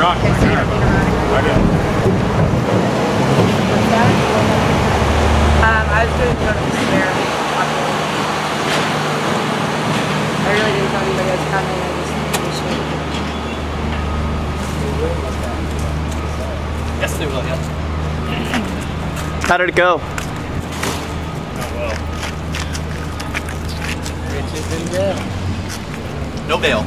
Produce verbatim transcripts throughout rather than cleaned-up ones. Rock. I did. Um, I was going to go to the fair. I really didn't know anybody was coming. I just appreciate it. Yes, they will, yeah. How did it go? Oh, well. Rich is in jail. No bail.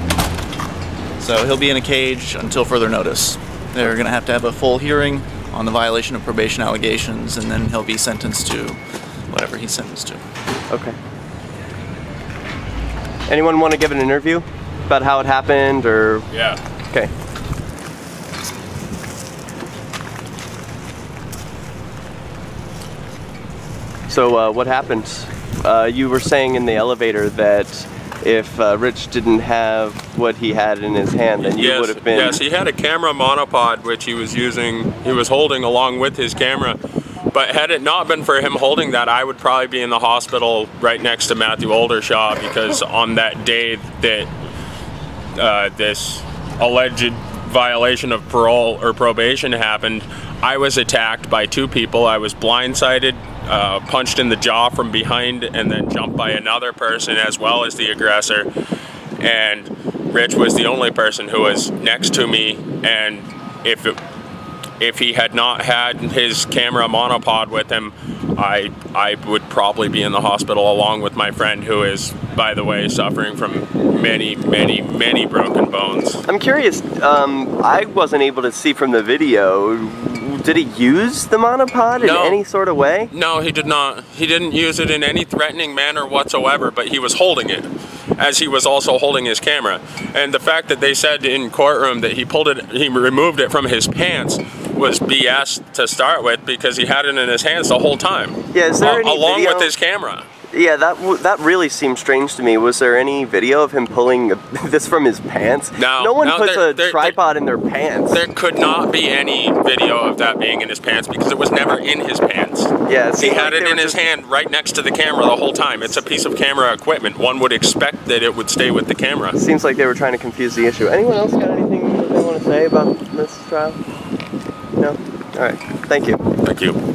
So he'll be in a cage until further notice. They're gonna have to have a full hearing on the violation of probation allegations, and then he'll be sentenced to whatever he's sentenced to. Okay. Anyone want to give an interview about how it happened or? Yeah. Okay. So uh, what happened? Uh, you were saying in the elevator that if uh, Rich didn't have what he had in his hand, then you yes, would have been... Yes, he had a camera monopod which he was using, he was holding along with his camera. But had it not been for him holding that, I would probably be in the hospital right next to Matthew Oldershaw, because on that day that uh, this alleged violation of parole or probation happened, I was attacked by two people. I was blindsided, Uh, punched in the jaw from behind, and then jumped by another person as well as the aggressor. And Rich was the only person who was next to me, and if it, if he had not had his camera monopod with him, I I would probably be in the hospital along with my friend, who is, by the way, suffering from many, many, many broken bones. I'm curious, um, I wasn't able to see from the video, did he use the monopod in no. any sort of way? No, he did not. He didn't use it in any threatening manner whatsoever, but he was holding it, as he was also holding his camera. And the fact that they said in courtroom that he pulled it, he removed it from his pants, was B S to start with, because he had it in his hands the whole time. Yeah, is there uh, any along video? With his camera. Yeah, that w that really seemed strange to me. Was there any video of him pulling this from his pants? No. No one no, puts there, a there, tripod there, in their pants. There could not be any video of that being in his pants, because it was never in his pants. Yes. Yeah, he had like it in his hand right next to the camera the whole time. It's a piece of camera equipment. One would expect that it would stay with the camera. Seems like they were trying to confuse the issue. Anyone else got anything that they want to say about this trial? No? All right. Thank you. Thank you.